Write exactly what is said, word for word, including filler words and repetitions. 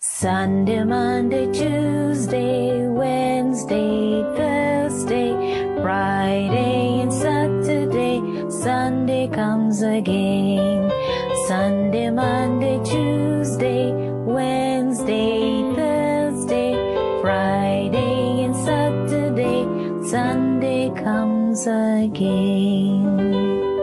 Sunday, Monday, Tuesday, Wednesday, Thursday, Friday and Saturday, Sunday comes again. Sunday, Monday, Tuesday, Wednesday, Thursday, Friday and Saturday, Sunday comes again.